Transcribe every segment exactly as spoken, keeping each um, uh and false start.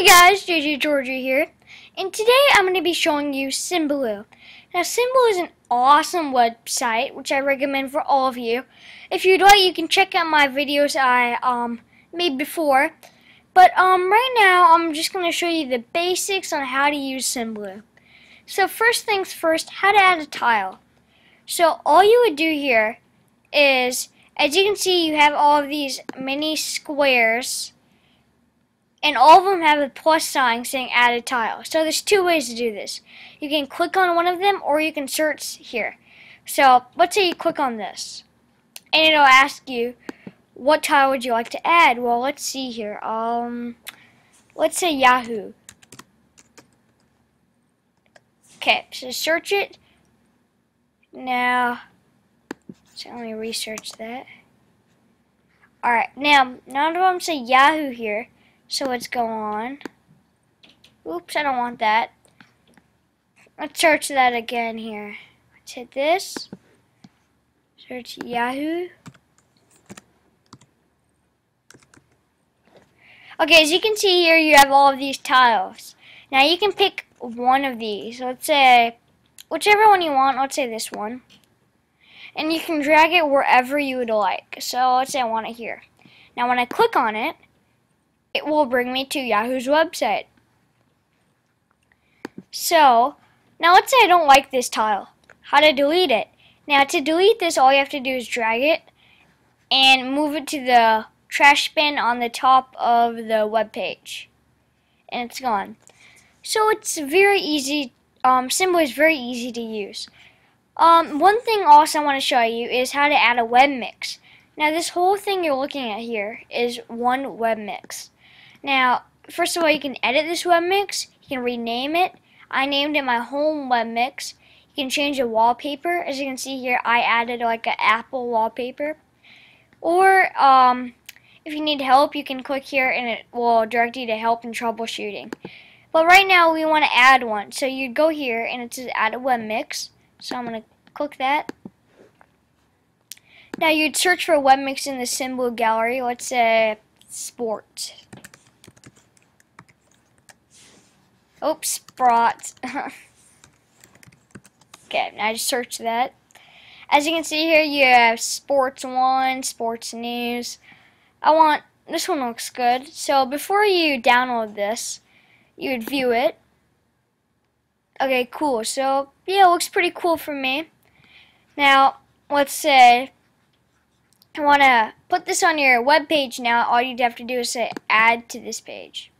Hey guys, JJGeorgy here, and today I'm going to be showing you Symbaloo. Now Symbaloo is an awesome website which I recommend for all of you. If you'd like, you can check out my videos I um, made before, but um, right now I'm just going to show you the basics on how to use Symbaloo. So first things first, how to add a tile. So all you would do here is, as you can see, you have all of these mini squares, and all of them have a plus sign saying add a tile. So there's two ways to do this. You can click on one of them, or you can search here. So let's say you click on this, and it'll ask you, what tile would you like to add? Well, let's see here. Um, let's say Yahoo. Okay, so search it. Now, so let me research that. Alright, now none of them say Yahoo here. So let's go on. Oops, I don't want that. Let's search that again here. Let's hit this. Search Yahoo. Okay, as you can see here, you have all of these tiles. Now you can pick one of these. Let's say, whichever one you want, let's say this one. And you can drag it wherever you would like. So let's say I want it here. Now when I click on it, it will bring me to Yahoo's website. So now let's say I don't like this tile. How to delete it? Now to delete this, all you have to do is drag it and move it to the trash bin on the top of the web page, and it's gone. So it's very easy. Um, Symbaloo is very easy to use. Um, one thing also I want to show you is how to add a webmix. Now this whole thing you're looking at here is one webmix. Now, first of all, you can edit this webmix, you can rename it. I named it my home webmix. You can change the wallpaper. As you can see here, I added like an Apple wallpaper. Or, um, if you need help, you can click here and it will direct you to help in troubleshooting. But right now, we want to add one. So you go here and it says add a webmix. So I'm going to click that. Now you'd search for webmix in the Symbaloo gallery. Let's say sports. Oops, Sprott. Okay, now I just searched that. As you can see here, you have Sports One, Sports News. I want, this one looks good. So before you download this, you would view it. Okay, cool. So, yeah, it looks pretty cool for me. Now, let's say I want to put this on your web page now. All you'd have to do is say add to this page.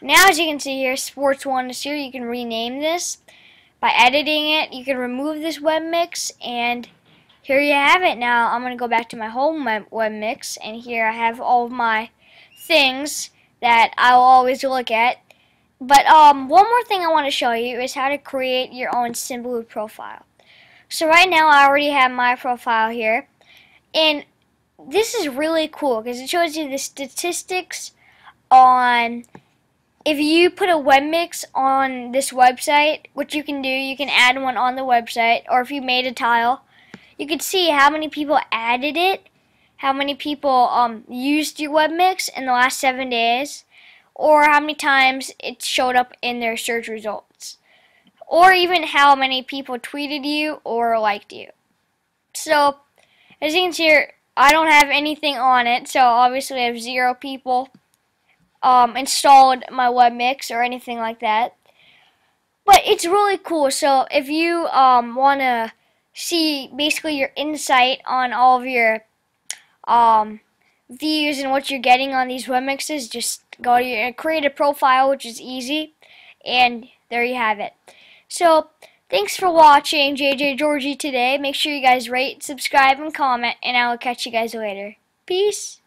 Now, as you can see here, Sports One is here. You can rename this by editing it. You can remove this webmix, and here you have it. Now, I'm going to go back to my home webmix, and here I have all of my things that I'll always look at. But um, one more thing I want to show you is how to create your own Symbaloo profile. So right now, I already have my profile here, and this is really cool because it shows you the statistics on if you put a webmix on this website, which you can do, you can add one on the website, or if you made a tile, you could see how many people added it, how many people um, used your webmix in the last seven days, or how many times it showed up in their search results, or even how many people tweeted you or liked you. So, as you can see here, I don't have anything on it, so obviously I have zero people Um, installed my webmix or anything like that, but it's really cool. So if you um, want to see basically your insight on all of your um, views and what you're getting on these webmixes, just go to your, create a profile, which is easy, and there you have it. So thanks for watching JJGeorgy today. Make sure you guys rate, subscribe, and comment, and I will catch you guys later. Peace.